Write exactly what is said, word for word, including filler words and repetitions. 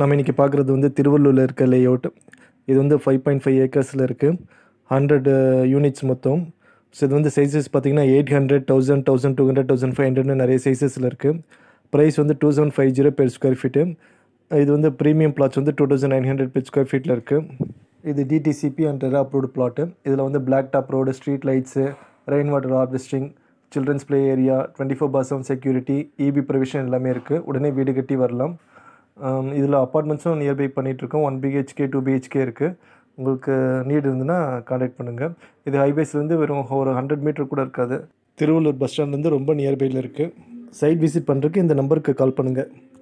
நம்ம இன்னைக்கு பார்க்குறது வந்து திருவள்ளூரில் இருக்க லே அவுட். இது வந்து ஃபைவ் பாயிண்ட் ஃபைவ் ஏக்கர்ஸில் இருக்குது. ஹண்ட்ரட் யூனிட்ஸ் மொத்தம். ஸோ இது வந்து சைஸஸ் பார்த்திங்கன்னா eight hundred thousand thousand two hundred thousand five ஹண்ட்ரட்னு நிறைய சைஸஸில் இருக்குது. ப்ரைஸ் வந்து two seven five zero per square feet. இது வந்து ப்ரீமியம் பிளாட்ஸ் வந்து two thousand nine hundred per square ஃபீட்டில் இருக்குது. இது டிடிசிபி அண்ட் அப்ரூவ்டு பிளாட்டு. இதில் வந்து black top road, street lights, rain water harvesting, children's play area, twenty four by seven security, EB provision எல்லாமே இருக்குது. உடனே வீடு கட்டி வரலாம். இதில் அப்பார்ட்மெண்ட்ஸும் நியர்பை பண்ணிகிட்ருக்கோம். ஒன் பிஹெச்கே டூ பிஹெச்கே இருக்குது. உங்களுக்கு நீட் இருந்துன்னா காண்டாக்ட் பண்ணுங்கள். இது ஹைவேஸ்லேருந்து வெறும் ஒரு ஹண்ட்ரட் மீட்டர் கூட இருக்காது. திருவள்ளூர் பஸ் ஸ்டாண்ட்லேருந்து ரொம்ப நியர்பையில் இருக்குது. சைட் விசிட் பண்ணுறதுக்கு இந்த நம்பருக்கு கால் பண்ணுங்கள்.